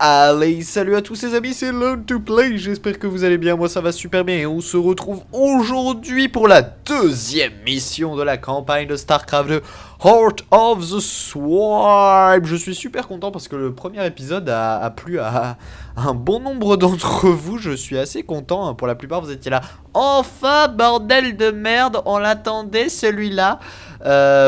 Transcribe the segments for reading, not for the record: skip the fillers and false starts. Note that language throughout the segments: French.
Allez, salut à tous les amis, c'est LeurN2Play, j'espère que vous allez bien, moi ça va super bien et on se retrouve aujourd'hui pour la deuxième mission de la campagne de StarCraft II: Heart of the Swarm. Je suis super content parce que le premier épisode a plu à un bon nombre d'entre vous, je suis assez content, pour la plupart vous étiez là. Enfin, bordel de merde, on l'attendait celui-là.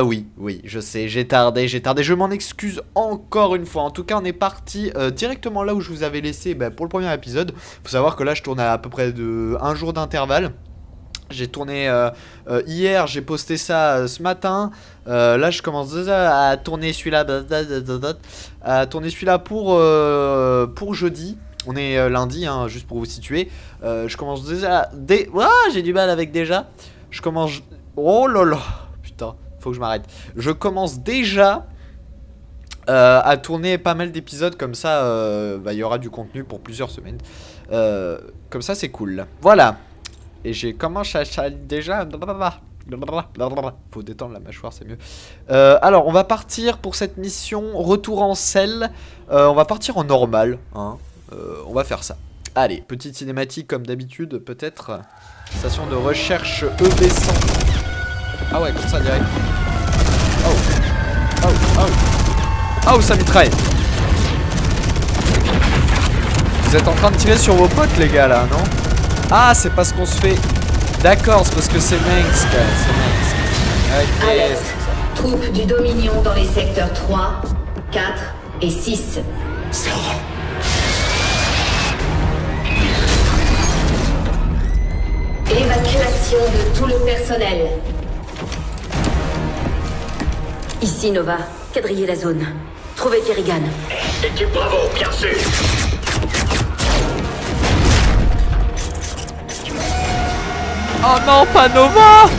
Oui, je sais, j'ai tardé, je m'en excuse encore une fois. En tout cas, on est parti directement là où je vous avais laissé pour le premier épisode. Faut savoir que là, je tourne à peu près de un jour d'intervalle. J'ai tourné hier, j'ai posté ça ce matin. Là, je commence à tourner celui-là, pour jeudi. On est lundi, hein, juste pour vous situer. Je commence déjà... j'ai du mal avec déjà. Je commence... Oh là là. Putain, faut que je m'arrête. Je commence déjà à tourner pas mal d'épisodes. Comme ça, y aura du contenu pour plusieurs semaines. Comme ça, c'est cool. Voilà. Et j'ai commencé à déjà... Faut détendre la mâchoire, c'est mieux. Alors, on va partir pour cette mission. Retour en selle. On va partir en normal, hein. On va faire ça. Allez, petite cinématique comme d'habitude, peut-être. Station de recherche EV100. Ah ouais, comme ça direct. Oh, oh, oh. Oh, ça mitraille. Vous êtes en train de tirer sur vos potes, les gars, là, non? Ah, c'est parce qu'on se fait... D'accord, c'est parce que c'est Mengsk. C'est Mengsk. Ok. Troupes du Dominion dans les secteurs 3, 4 et 6. Ça va. Évacuation de tout le personnel. Ici Nova, quadrillez la zone. Trouvez Kerrigan. Équipe Bravo, bien sûr. Oh non, pas Nova.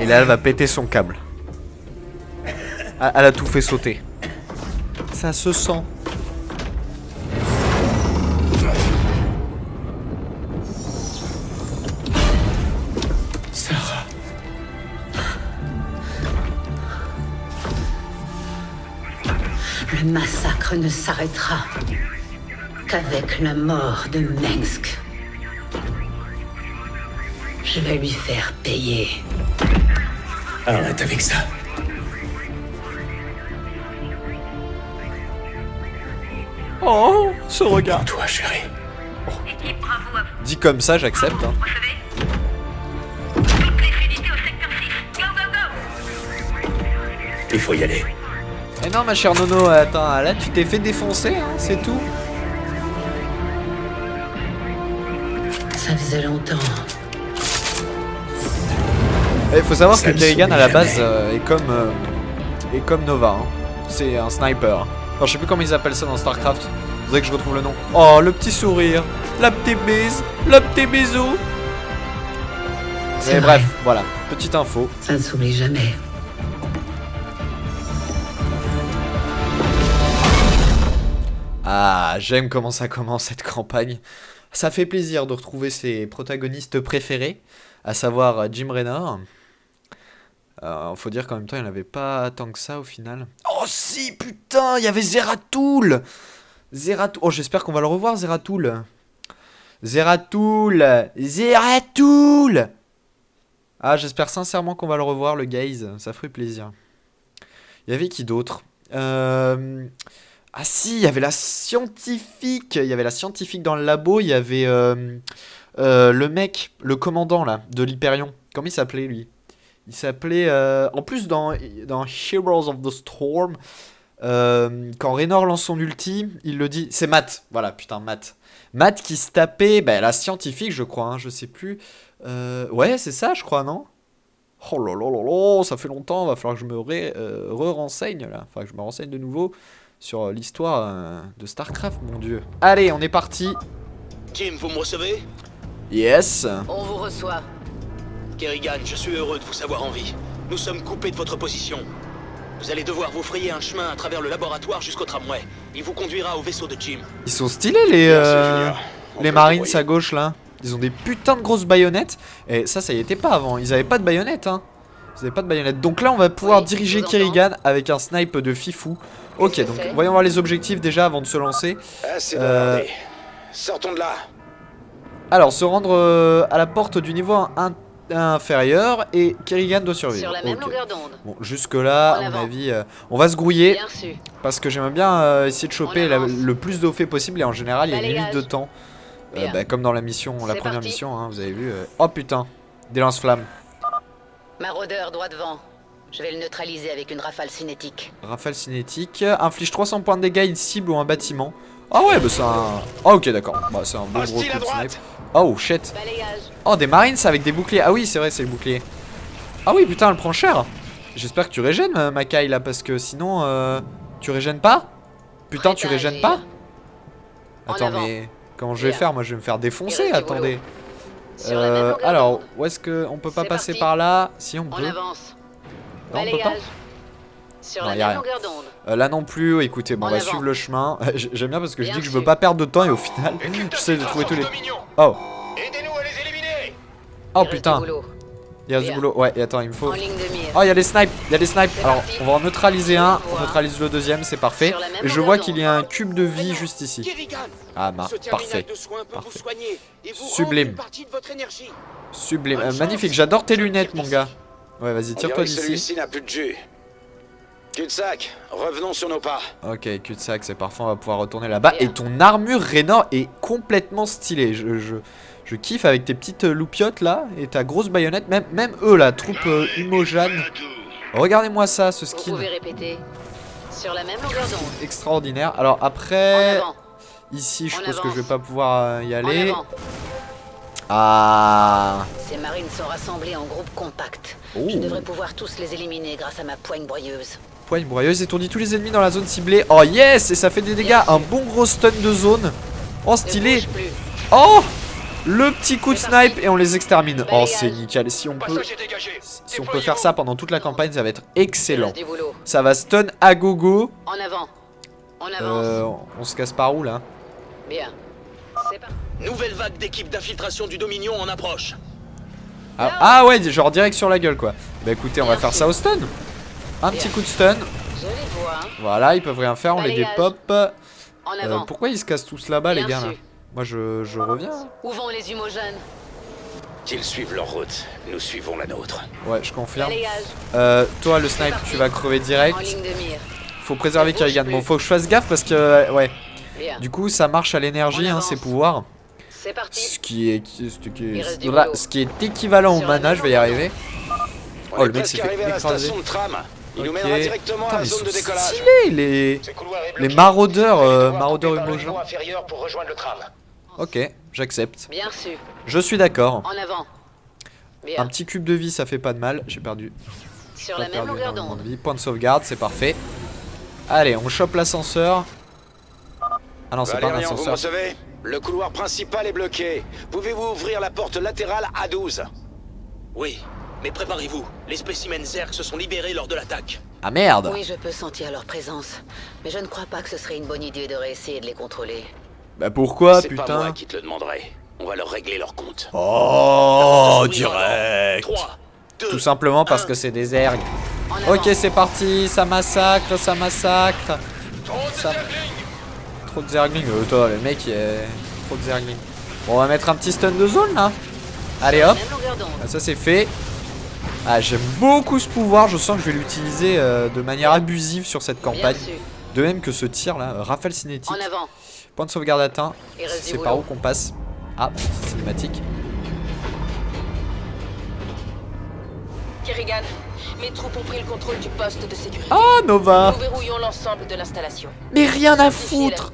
Et là, elle va péter son câble. Elle a tout fait sauter. Ça se sent. Sarah. Le massacre ne s'arrêtera qu'avec la mort de Mengsk. Je vais lui faire payer. Arrête avec ça. Oh, ce regard. Toi, chérie. Oh. Dit comme ça, j'accepte. Hein. Il faut y aller. Eh non, ma chère Nono, attends, là, tu t'es fait défoncer, hein, c'est tout. Ça faisait longtemps. Il faut savoir que Kerrigan à la base est comme Nova, hein. C'est un sniper. Enfin, je sais plus comment ils appellent ça dans StarCraft. Faudrait que je retrouve le nom. Oh, le petit sourire, la petite bise, le petit bisou. Et bref, voilà, petite info. Ça ne s'oublie jamais. Ah, j'aime comment ça commence cette campagne. Ça fait plaisir de retrouver ses protagonistes préférés, à savoir Jim Raynor. Faut dire qu'en même temps, il n'y en avait pas tant que ça au final. Oh si, putain, il y avait Zeratul. Zeratul. Oh, j'espère qu'on va le revoir, Zeratul. Zeratul. Ah, j'espère sincèrement qu'on va le revoir, le guys. Ça ferait plaisir. Il y avait qui d'autre? Ah si, il y avait la scientifique. Il y avait la scientifique dans le labo. Il y avait... le mec, le commandant là, de l'Hyperion, comment il s'appelait lui? Il s'appelait, en plus dans Heroes of the Storm, quand Raynor lance son ulti, il le dit, c'est Matt, voilà, putain, Matt. Matt qui se tapait, la scientifique je crois, hein, je sais plus, ouais c'est ça je crois, non? Oh là là là là, ça fait longtemps, va falloir que je me re-renseigne là, enfin que je me renseigne de nouveau sur l'histoire de StarCraft, mon dieu. Allez, on est parti. Jim, vous me recevez? Yes. On vous reçoit. Kerrigan, je suis heureux de vous savoir en vie. Nous sommes coupés de votre position. Vous allez devoir vous frayer un chemin à travers le laboratoire jusqu'au tramway. Il vous conduira au vaisseau de Jim. Ils sont stylés les Marines à gauche là. Ils ont des putains de grosses baïonnettes. Et ça, ça y était pas avant. Ils avaient pas de baïonnettes hein. Ils avaient pas de baïonnettes. Donc là, on va pouvoir diriger Kerrigan avec un snipe de fifou. Ok, donc voyons voir les objectifs déjà avant de se lancer. Sortons de là. Alors, se rendre à la porte du niveau inférieur et Kerrigan doit survivre. Sur la même longueur d'onde. Bon, jusque là, à mon avis, on va se grouiller parce que j'aimerais bien essayer de choper le plus d'OF possible et en général, il y a une limite de temps. Bah, comme dans la mission, la première mission, hein, vous avez vu. Oh putain, des lance-flammes. Maraudeur droit devant. Je vais le neutraliser avec une rafale cinétique. Rafale cinétique, inflige 300 points de dégâts à une cible ou un bâtiment. Ah ouais, bah c'est un... Ah ok d'accord, bah, c'est un bon gros coup de snipe. Oh shit. Oh des Marines avec des boucliers. Ah oui c'est vrai c'est le bouclier. Ah oui putain elle prend cher. J'espère que tu régènes Makai là parce que sinon tu régènes pas. Putain tu régènes pas. Attends mais comment je vais faire moi je vais me faire défoncer attendez. Alors où est-ce que on peut pas passer par là. Si on peut. Non, on peut pas. Sur non, la même longueur d'onde. Là non plus, écoutez, bon, on va suivre le chemin. J'aime bien parce que je dis que je veux pas perdre de temps et au final, j'essaie de trouver tous les... Oh. Aidez-nous à les éliminer. Oh putain. Il y a du boulot, ouais, et attends, il me faut... Oh, il y a des snipes, il y a des snipes. Alors, on va en neutraliser un, on neutralise le deuxième, c'est parfait. Et je vois qu'il y a un cube de vie juste ici. Ah bah, parfait. Sublime. Sublime, magnifique, j'adore tes lunettes, mon gars. Ouais, vas-y, tire-toi d'ici. Cul-de-sac, revenons sur nos pas. Ok, cul-de-sac, c'est parfait, on va pouvoir retourner là-bas. Et ton armure, Raynor, est complètement stylée. Je kiffe avec tes petites loupiottes là et ta grosse baïonnette. Même eux là, troupe Humogène. Regardez-moi ça, ce skin. Vous pouvez répéter. Sur la même longueur d'onde. Extraordinaire. Alors après, ici, je pense que je vais pas pouvoir y aller. Ah. Ces marines sont rassemblées en groupe compact. Oh. Je devrais pouvoir tous les éliminer grâce à ma poigne broyeuse. Poigne broyeuse, étourdit tous les ennemis dans la zone ciblée. Oh yes, et ça fait des dégâts. Un bon gros stun de zone. Oh stylé. Oh, le petit coup de snipe et on les extermine. Oh c'est nickel. Si on peut faire ça pendant toute la campagne, ça va être excellent. Ça va stun à gogo. En avant. On avance. On se casse par où là? Bien. C'est parti. Nouvelle vague d'équipe d'infiltration du Dominion en approche. Ah ouais, genre direct sur la gueule quoi. Bah écoutez, on va faire ça au stun. Un petit coup de stun. Voilà, ils peuvent rien faire, on les dépop. Pourquoi ils se cassent tous là-bas les gars là? Moi je reviens. Où vont les Humogènes? Qu'ils suivent leur route, nous suivons la nôtre. Ouais, je confirme. Toi le snipe, tu vas crever direct. Faut préserver Kerrigan. Bon, faut que je fasse gaffe parce que... Ouais. Du coup, ça marche à l'énergie, hein, ses pouvoirs. Ce qui est équivalent au mana, je vais y arriver. Oh, le mec s'est fait écraser. Putain, mais ils sont stylés, les maraudeurs humogènes. Ok, j'accepte. Je suis d'accord. Un petit cube de vie, ça fait pas de mal. J'ai perdu. J'ai pas perdu énormément de vie. Point de sauvegarde, c'est parfait. Allez, on chope l'ascenseur. Ah non, c'est pas un ascenseur. Le couloir principal est bloqué. Pouvez-vous ouvrir la porte latérale A12? Oui, mais préparez-vous. Les spécimens zerg se sont libérés lors de l'attaque. Ah merde. Oui, je peux sentir leur présence, mais je ne crois pas que ce serait une bonne idée de réessayer de les contrôler. Bah pourquoi, putain? C'est pas moi qui te le demanderai. On va leur régler leur compte. Oh, direct. 3, 2, tout simplement parce que c'est des zerg. Ok, c'est parti. Ça massacre, ça massacre. Trop de zergling, toi le mec est trop de zergling. Bon, on va mettre un petit stun de zone là. Allez hop, ça c'est fait. Ah, j'aime beaucoup ce pouvoir, je sens que je vais l'utiliser de manière abusive sur cette campagne. De même que ce tir là, rafale cinétique. Point de sauvegarde atteint, c'est par où qu'on passe. Ah, petite cinématique. Kerrigan, mes troupes ont pris le contrôle du poste de sécurité. Ah, Nova. Nous verrouillons l'ensemble de l'installation. Mais rien à foutre.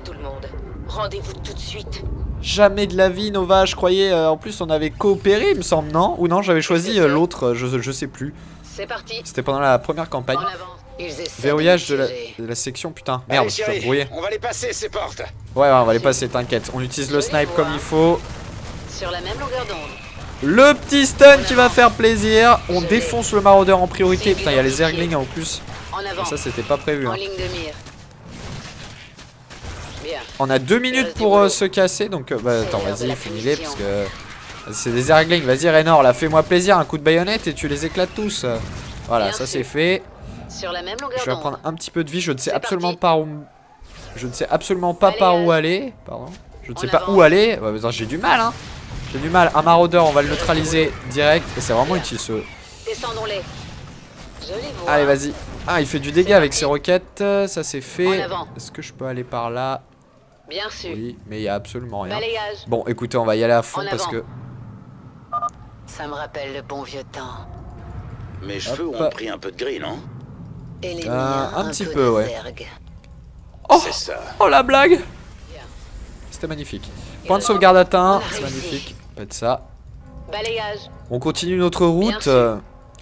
Rendez-vous tout de suite. Jamais de la vie, Nova. Je croyais, en plus, on avait coopéré, il me semble, non? Ou non, j'avais choisi l'autre, je sais plus. C'est parti. C'était pendant la première campagne. Verrouillage de la section, putain. Merde, je suis brouillé. On va les passer, ces portes. Ouais, on va les passer, t'inquiète. On utilise le snipe comme il faut. Sur la même longueur d'onde. Le petit stun qui va faire plaisir. On défonce le maraudeur en priorité. Putain, il y a les zerglings en plus. Ça, c'était pas prévu. Hein. On a 2 minutes pour se casser. Donc, bah, attends, vas-y, finis-les. Parce que c'est des zerglings. Vas-y, Raynor, là, fais-moi plaisir. Un coup de baïonnette et tu les éclates tous. Voilà, ça, c'est fait. Je vais prendre un petit peu de vie. Je ne sais absolument pas où. Je ne sais absolument pas par où aller. Pardon. Je ne sais pas où aller. Ouais, mais j'ai du mal, hein. J'ai du mal. Un maraudeur, on va le neutraliser direct. Et c'est vraiment utile ce. Allez, vas-y. Ah, il fait du dégât avec ses roquettes. Ça, c'est fait. Est-ce que je peux aller par là? Bien sûr. Oui, mais il n'y a absolument rien. Bon, écoutez, on va y aller à fond parce que. Ça me rappelle le bon vieux temps. Mes cheveux ont pris un peu de gris, non? Un petit peu, ouais. Oh, oh la blague! C'était magnifique. Point de sauvegarde atteint, c'est magnifique. Faites ça. On continue notre route.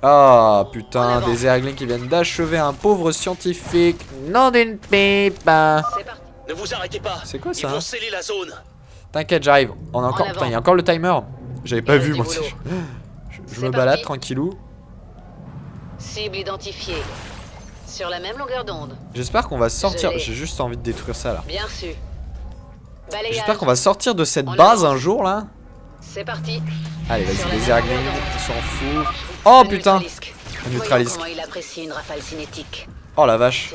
Ah putain, des zerglings qui viennent d'achever un pauvre scientifique. Non d'une pipe. Ne vous arrêtez pas. C'est quoi ça? T'inquiète, j'arrive. On a encore. Putain, il y a encore le timer. J'avais pas vu moi. Je me balade tranquillou. Cible identifiée. Sur la même longueur d'onde. J'espère qu'on va sortir. J'ai juste envie de détruire ça là. Bien sûr. J'espère qu'on va sortir de cette base un jour là. C'est parti. Allez, vas-y, les zerglings, on s'en fout. Oh putain, on neutralise. Oh la vache,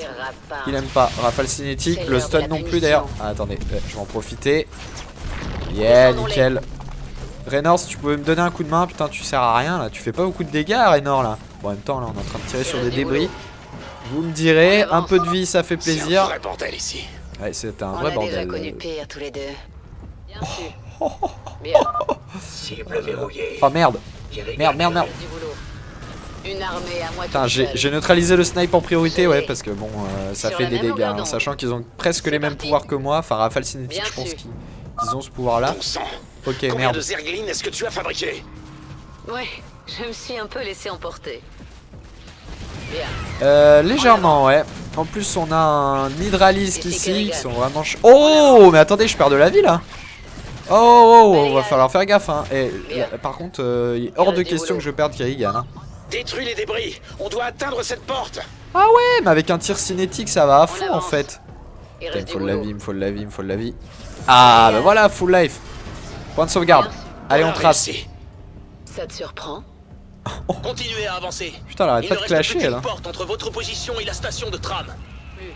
il aime pas rafale cinétique, le stun non plus d'ailleurs. Ah, attendez, je vais en profiter. Yeah, nickel. Raynor, si tu pouvais me donner un coup de main, putain, tu sers à rien là. Tu fais pas beaucoup de dégâts, Raynor là. Bon, en même temps, là, on est en train de tirer sur des débris. Vous me direz, un peu de vie, ça fait plaisir. C'est un vrai bordel ici. Ouais, c'est un vrai bordel. On a déjà connu pire tous les deux. Bien sûr. Cible verrouillée. Oh merde. Merde. Une armée à moitié. Putain, j'ai neutralisé le snipe en priorité, ouais, parce que bon, ça fait des dégâts, hein, sachant qu'ils ont presque les mêmes pouvoirs que moi. Enfin, rafale cinétique, je pense qu'ils ont ce pouvoir-là. Ok, merde. Combien de zerglings est-ce que tu as fabriqué? Ouais, je me suis un peu laissé emporter. Légèrement, ouais. En plus, on a un hydralisque ici, qui sont vraiment. Oh, mais attendez, je perds de la vie là. Oh, va falloir faire gaffe, hein. Et par contre, il est hors de question que je perde Kerrigan, hein. Détruis les débris. On doit atteindre cette porte. Ah ouais, mais avec un tir cinétique, ça va à fond en fait. Putain, il faut de la vie, il me faut de la vie, il me faut de la vie. Ah, bah voilà, full life. Point de sauvegarde. Allez, on trace. Ça te surprend? Continuez à avancer. Putain, elle arrête pas de clasher là. Entre votre position et la station de tram.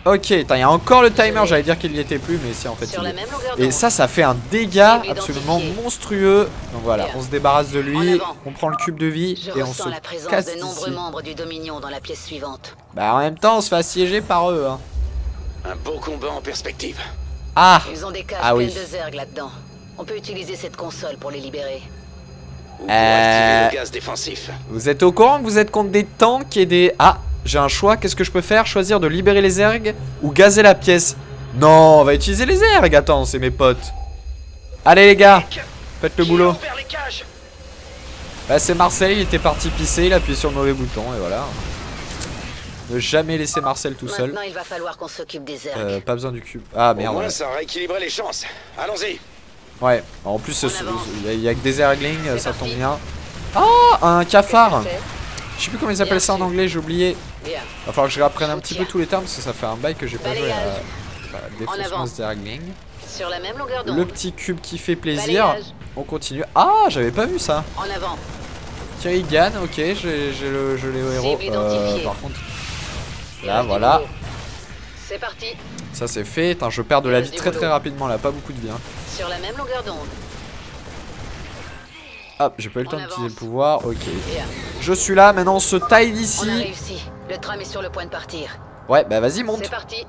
Ok, il y a encore le timer, j'allais dire qu'il n'y était plus, mais si en fait il est. Et ça, ça fait un dégât absolument monstrueux. Donc voilà, on se débarrasse de lui, on prend le cube de vie et on se casse ici. Bah en même temps, on se fait assiéger par eux. Hein. Un beau combat en perspective. Ah, ils ont des cages pleines de zerg là-dedans. On peut utiliser cette console pour les libérer. Le gaz défensif. Vous êtes au courant que vous êtes contre des tanks et des... Ah, j'ai un choix, qu'est-ce que je peux faire? Choisir de libérer les zergs ou gazer la pièce? Non, on va utiliser les zergs, attends, c'est mes potes. Allez les gars, faites le boulot. Bah c'est Marcel, il était parti pisser, il a appuyé sur le mauvais bouton et voilà. Ne jamais laisser Marcel tout seul. Maintenant, il va falloir qu'on s'occupe des zergs. Pas besoin du cube. Ah merde. Au moins, ça rééquilibrer les chances, allons-y. Ouais, en plus il n'y a que des zerglings, ça tombe bien. Ah, un cafard. Je sais plus comment ils appellent ça en anglais, j'ai oublié. Va falloir que je réapprenne un petit peu tous les termes parce que ça fait un bail que j'ai pas joué à défaussement zergling. Le petit cube qui fait plaisir. On continue. Ah, j'avais pas vu ça. Kerrigan, ok, j'ai le héros. Par contre, là voilà. C'est parti. Ça c'est fait, je perds de la vie très rapidement là, pas beaucoup de vie. Hein. Sur la même longueur d'onde. Hop, j'ai pas eu le temps d'utiliser le pouvoir, ok. Je suis là, maintenant on se taille d'ici. On a réussi, le tram est sur le point de partir. Ouais, bah vas-y, monte. C'est parti.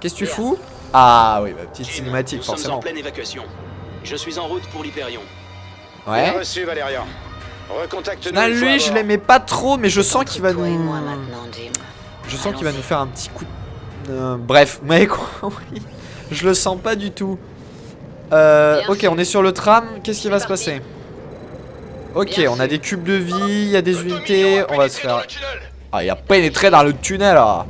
Qu'est-ce que tu fous? Ah oui, bah petite cinématique nous forcément. Nous sommes en pleine évacuation. Je suis en route pour l'Hyperion. Ouais. Bien reçu, Valérian. Recontacte-nous. Ah lui, je l'aimais pas trop, mais je sens qu'il va nous... Je sens qu'il va nous faire un petit coup de... bref, vous m'avez compris. Je le sens pas du tout. Ok, on est sur le tram. Qu'est-ce qui va se passer? Ok, on a des cubes de vie, il y a des unités. On va se faire... Ah, il a pénétré dans le tunnel. Ah.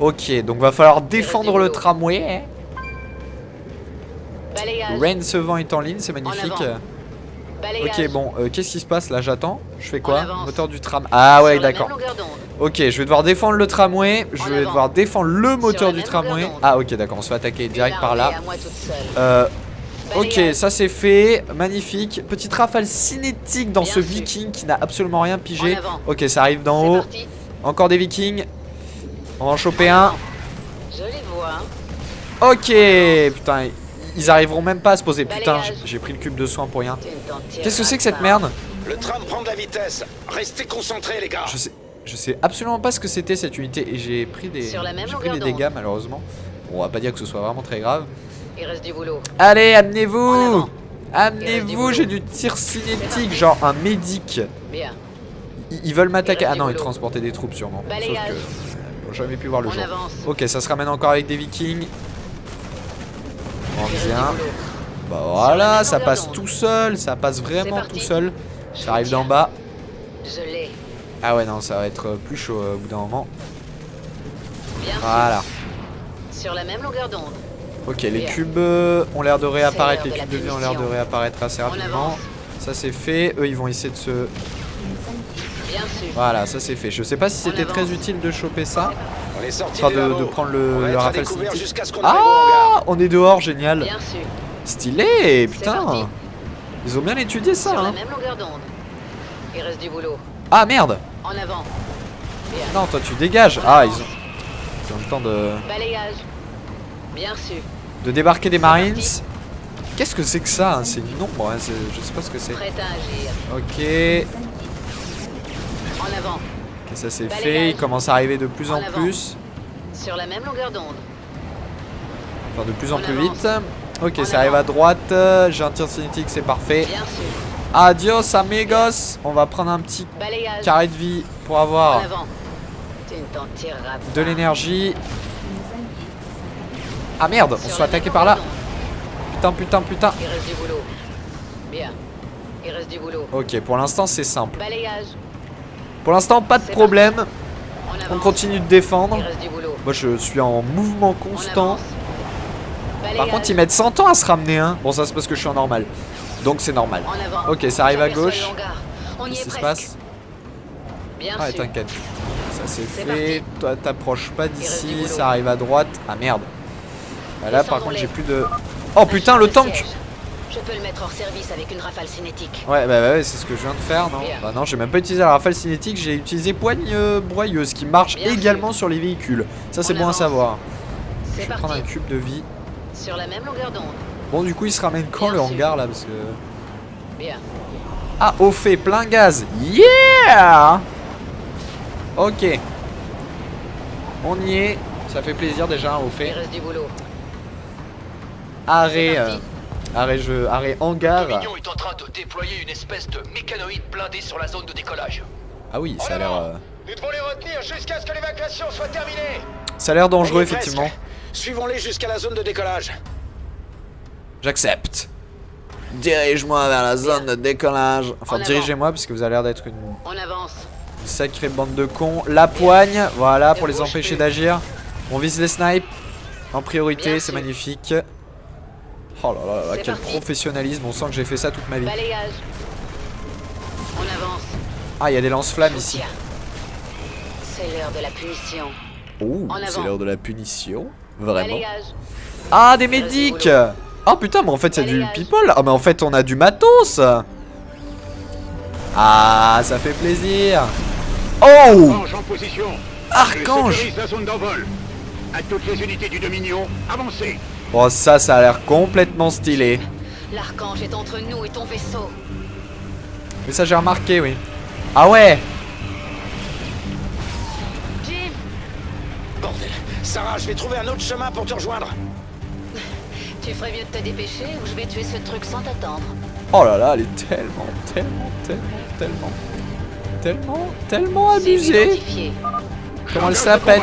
Ok, donc va falloir défendre le tramway. LeurN2Play est en ligne, c'est magnifique. Ok, bon, qu'est-ce qui se passe là? J'attends. Je fais quoi? Moteur du tram. Ah ouais, d'accord. Ok, je vais devoir défendre le tramway. Je vais devoir défendre le moteur du tramway. Ah ok, d'accord, on se fait attaquer direct par là. Ok, ça c'est fait. Magnifique. Petite rafale cinétique dans ce viking qui n'a absolument rien pigé. Ok, ça arrive d'en haut. Encore des vikings. On va en choper un. Ok, putain. Ils arriveront même pas à se poser. Putain, j'ai pris le cube de soin pour rien. Qu'est-ce que c'est que cette merde? Le tram prend de la vitesse. Restez concentrés, les gars. Je sais absolument pas ce que c'était cette unité et j'ai pris des dégâts malheureusement. Bon, on va pas dire que ce soit vraiment très grave. Il reste du boulot. Allez, amenez-vous. Amenez-vous, j'ai du tir cinétique, genre un médic. Bien. Ils veulent m'attaquer. Ah non, ils transportaient des troupes sûrement. Sauf que j'avais pu voir le jour. Ok, ça se ramène encore avec des vikings. Bien. Bah voilà, ça passe tout seul, ça passe vraiment tout seul. Ça arrive d'en bas. Ah ouais, non, ça va être plus chaud au bout d'un moment. Voilà. Sur la même longueur d'onde. Ok, les cubes ont l'air de réapparaître, les cubes de vie ont l'air de réapparaître assez rapidement. Ça c'est fait, eux ils vont essayer de se... Voilà, ça c'est fait. Je sais pas si c'était très utile de choper ça. Enfin, de prendre le rafale cinétique. Ah, on est dehors, génial. Stylé, putain. Ils ont bien étudié ça, hein. Ah merde. Non, toi tu dégages. Ah, ils ont le temps de débarquer des marines. Qu'est-ce que c'est que ça? C'est une ombre, hein. Je sais pas ce que c'est. Ok. Ok, ça c'est fait, il commence à arriver de plus en plus. Sur la même longueur d'onde. Enfin, de plus en plus vite. Ok, ça arrive à droite. J'ai un tir cinétique, c'est parfait. Adios, amigos. On va prendre un petit carré de vie pour avoir de l'énergie. Ah merde, on se fait attaquer par là. Putain, putain, putain. Il reste du boulot. Bien. Il reste du boulot. Ok, pour l'instant c'est simple. Pour l'instant, pas de problème. On continue de défendre. Moi, je suis en mouvement constant. Par contre, ils mettent 100 ans à se ramener, hein. Bon, ça, c'est parce que je suis en normal. Donc, c'est normal. Ok, ça arrive à gauche. Qu'est-ce qui se passe? Ah, t'inquiète. Ça, c'est fait. Toi, t'approches pas d'ici. Ça arrive à droite. Ah, merde. Là, par contre, j'ai plus de... Oh, putain, le tank! Je peux le mettre hors service avec une rafale cinétique. Ouais, bah ouais, c'est ce que je viens de faire, non? Bah non, j'ai même pas utilisé la rafale cinétique, j'ai utilisé poigne broyeuse qui marche également sur les véhicules. Ça, c'est bon à savoir. Je vais prendre un cube de vie. Sur la même longueur d'onde. Bon, du coup, il se ramène quand le hangar là? Parce que. Bien. Ah, au fait, plein gaz. Yeah! Ok. On y est. Ça fait plaisir déjà, au fait. Il reste du boulot. Arrêt. Arrêt hangar. L'Union est en train de déployer une espèce de mécanoïde blindé sur la zone de décollage. Ah oui, ça a l'air... Nous devons les retenir jusqu'à ce que l'évacuation soit terminée. Ça a l'air dangereux, effectivement. Suivons-les jusqu'à la zone de décollage. J'accepte. Dirige-moi vers la zone de décollage. Enfin, dirigez-moi, parce que vous avez l'air d'être une... On avance. Une sacrée bande de cons. La poigne, voilà, pour les empêcher d'agir. On vise les snipes en priorité, c'est magnifique. Oh là là là, quel professionnalisme, on sent que j'ai fait ça toute ma vie. Ah, il y a des lance-flammes ici. C'est l'heure de la punition. Oh, c'est l'heure de la punition. Vraiment. Ah, des médics. Ah putain, mais en fait, il y a du people. Ah, mais en fait, on a du matos. Ah, ça fait plaisir. Oh, Archange. À toutes les unités du Dominion, avancez. Bon, ça a l'air complètement stylé. L'archange est entre nous et ton vaisseau. Mais ça, j'ai remarqué, oui. Ah ouais. Jim. Bordel, Sarah, je vais trouver un autre chemin pour te rejoindre. Tu ferais mieux de te dépêcher ou je vais tuer ce truc sans t'attendre. Oh là là, elle est tellement abusée. Comment elle se la pète.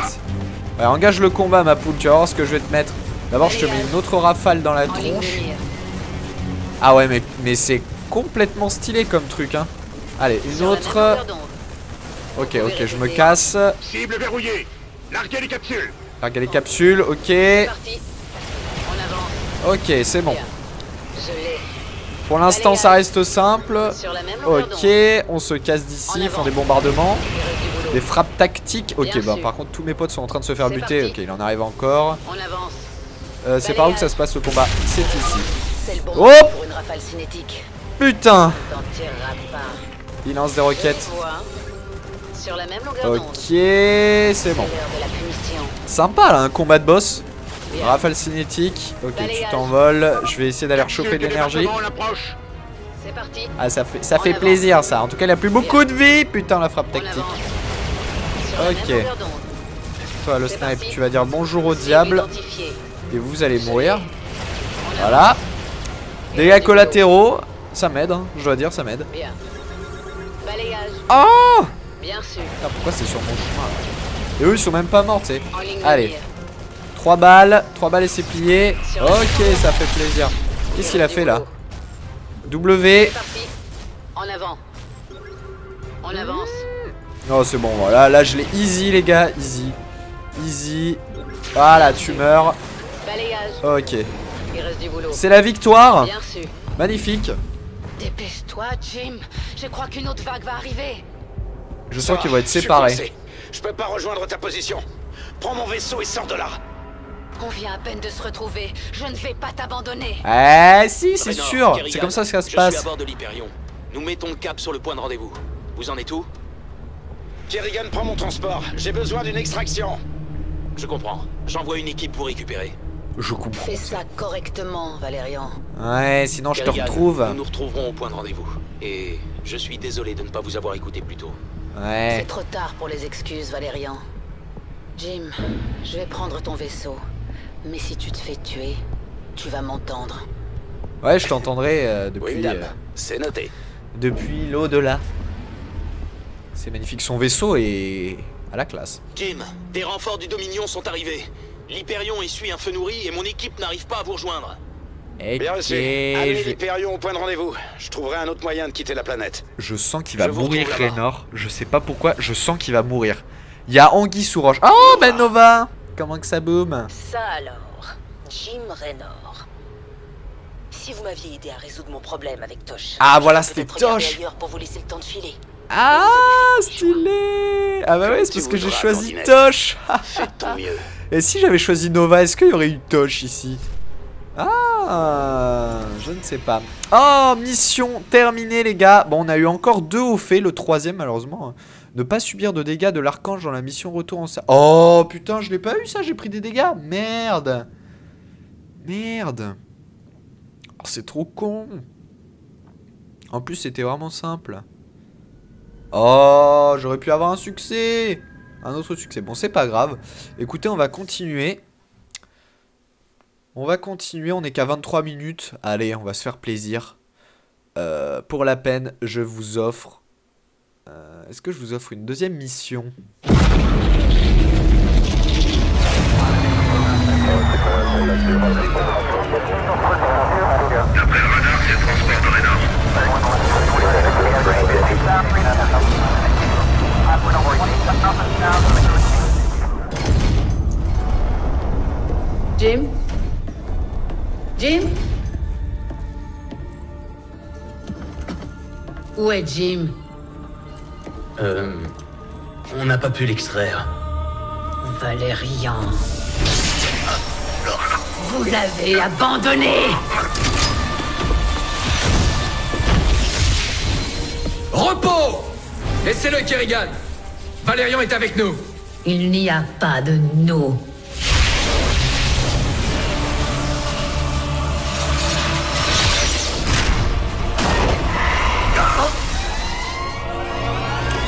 Ouais, engage le combat, ma poule, tu vas voir ce que je vais te mettre. D'abord, je te mets une autre rafale dans la tronche. Ah ouais, mais c'est complètement stylé comme truc, hein. Allez, une autre. Ok, ok, je me casse. Cible verrouillée. Larguez les capsules. Larguez les capsules, ok. Ok, c'est bon. Pour l'instant ça reste simple. Ok, on se casse d'ici, ils font des bombardements. Des frappes tactiques. Ok, bah par contre tous mes potes sont en train de se faire buter. Ok, il en arrive encore. C'est par où que ça se passe le combat? C'est ici. Oh putain, il lance des roquettes. Ok, c'est bon. Sympa là, un combat de boss. Rafale cinétique. Ok, tu t'envoles. Je vais essayer d'aller choper de l'énergie. Ah, ça fait plaisir ça. En tout cas, il a plus beaucoup de vie. Putain, la frappe tactique. Ok. Toi, le snipe, tu vas dire bonjour au diable. Et vous allez mourir. Voilà. Dégâts collatéraux. Ça m'aide, hein. Je dois dire, ça m'aide. Oh! Putain, pourquoi c'est sur mon chemin? Et eux, ils sont même pas morts, tu sais. Allez. 3 balles et c'est plié. Ok, ça fait plaisir. Qu'est-ce qu'il a fait là? W. On avance. Non, c'est bon, voilà. Là, je l'ai easy, les gars. Easy. Easy. Voilà, tu meurs. Ok. C'est la victoire. Magnifique. Dépêche-toi, Jim. Je crois qu'une autre vague va arriver. Je sens qu'ils vont être séparés. Je peux pas rejoindre ta position. Prends mon vaisseau et sors de là. On vient à peine de se retrouver. Je ne vais pas t'abandonner. Ah si, c'est sûr. C'est comme ça que ça se passe. Je suis à bord de l'Hyperion. Nous mettons le cap sur le point de rendez-vous. Vous en êtes où? Kerrigan prend mon transport. J'ai besoin d'une extraction. Je comprends. J'envoie une équipe pour récupérer. Je comprends. Fais ça correctement, Valérian. Ouais, sinon je te retrouve. Nous nous retrouverons au point de rendez-vous. Et je suis désolé de ne pas vous avoir écouté plus tôt. Ouais. C'est trop tard pour les excuses, Valérian. Jim, je vais prendre ton vaisseau. Mais si tu te fais tuer, tu vas m'entendre. Ouais, je t'entendrai depuis... Oui, c'est noté. Depuis l'au-delà. C'est magnifique, son vaisseau est à la classe. Jim, des renforts du Dominion sont arrivés. L'Hyperion essuie un feu nourri et mon équipe n'arrive pas à vous rejoindre. Okay. Bien reçu. Allez l'Hyperion au point de rendez-vous. Je trouverai un autre moyen de quitter la planète. Je sens qu'il va mourir, Raynor. Je sais pas pourquoi, je sens qu'il va mourir. Il y a Anguille sous roche. Oh, ben Nova. Comment que ça boum? Ça alors, Jim Raynor. Si vous m'aviez aidé à résoudre mon problème avec Tosh. Ah voilà, c'était Tosh. Pour vous laisser le temps de filer. Ah, stylé. Ah bah ouais, c'est parce que j'ai choisi Tosh. Faites ton mieux. Et si j'avais choisi Nova, est-ce qu'il y aurait eu Tosh ici? Ah, je ne sais pas. Oh, mission terminée les gars. Bon, on a eu encore 2 au fait, le 3e malheureusement. Ne pas subir de dégâts de l'archange dans la mission retour en salle. Oh putain, je l'ai pas eu ça, j'ai pris des dégâts. Merde. Merde. Oh, c'est trop con. En plus, c'était vraiment simple. Oh, j'aurais pu avoir un succès. Un autre succès. Bon, c'est pas grave. Écoutez, on va continuer. On va continuer, on est qu'à 23 minutes. Allez, on va se faire plaisir. Pour la peine, je vous offre... est-ce que je vous offre une deuxième mission? Jim? Jim? Où est Jim? On n'a pas pu l'extraire. Valérian. Vous l'avez abandonné. Repos. Laissez-le, Kerrigan. Valérian est avec nous. Il n'y a pas de nous.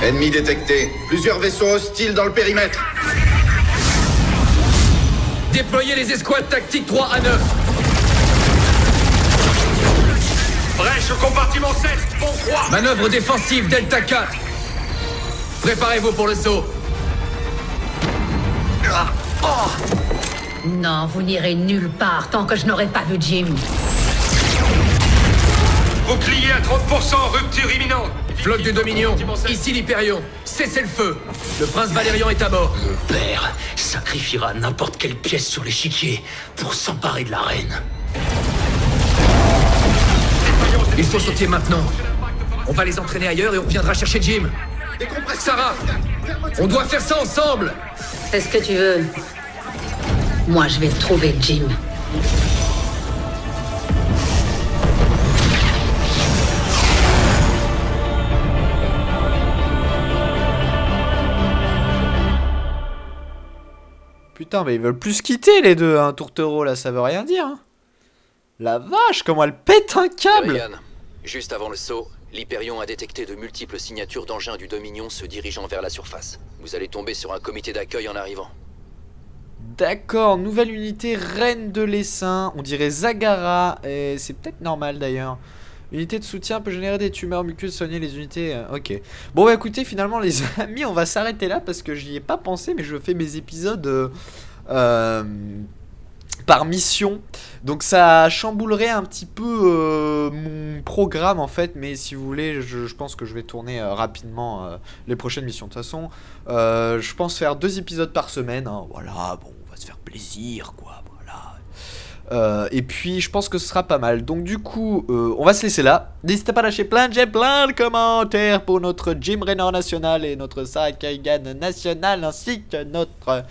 Ennemi détecté. Plusieurs vaisseaux hostiles dans le périmètre. Déployez les escouades tactiques 3 à 9. Brèche au compartiment 7, pont 3. Manœuvre défensive Delta 4. Préparez-vous pour le saut. Non, vous n'irez nulle part tant que je n'aurai pas vu Jim. Bouclier à 30%, rupture imminente. Flotte du Dominion, ici l'Hyperion, cessez le feu. Le prince Valérian est à bord. Mon père sacrifiera n'importe quelle pièce sur l'échiquier pour s'emparer de la reine. Il faut sauter maintenant. On va les entraîner ailleurs et on viendra chercher Jim. Sarah, on doit faire ça ensemble. Fais ce que tu veux. Moi, je vais trouver Jim. Putain, mais ils veulent plus quitter les deux, hein. Tourtereau, là, ça veut rien dire, hein. La vache, comment elle pète un câble! Juste avant le saut, l'Hyperion a détecté de multiples signatures d'engins du Dominion se dirigeant vers la surface. Vous allez tomber sur un comité d'accueil en arrivant. D'accord, nouvelle unité reine de l'essaim, on dirait Zagara, et c'est peut-être normal d'ailleurs. Unité de soutien peut générer des tumeurs muqueuses, soigner les unités, ok. Bon bah écoutez, finalement les amis, on va s'arrêter là parce que j'y ai pas pensé, mais je fais mes épisodes par mission, donc ça chamboulerait un petit peu mon programme en fait, mais si vous voulez je pense que je vais tourner rapidement les prochaines missions. De toute façon je pense faire 2 épisodes par semaine, hein. Voilà, bon on va se faire plaisir quoi, voilà. Et puis je pense que ce sera pas mal, donc du coup on va se laisser là. N'hésitez pas à lâcher plein de j'aime, plein de commentaires pour notre Jim Raynor national et notre Sarah Kerrigan national, ainsi que notre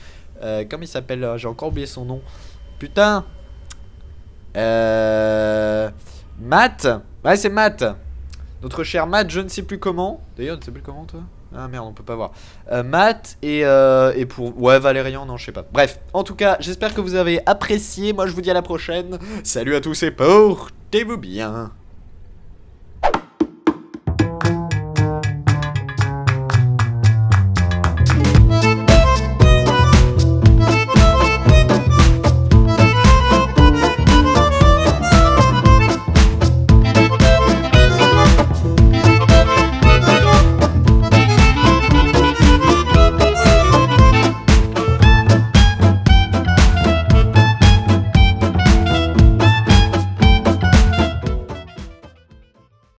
comment il s'appelle, j'ai encore oublié son nom. Putain, Matt. Ouais c'est Matt. Notre cher Matt, je ne sais plus comment. D'ailleurs, tu sais plus comment toi? Ah merde, on peut pas voir. Matt et pour... Ouais, Valérian, non, je sais pas. Bref, en tout cas, j'espère que vous avez apprécié. Moi, je vous dis à la prochaine. Salut à tous et portez-vous bien.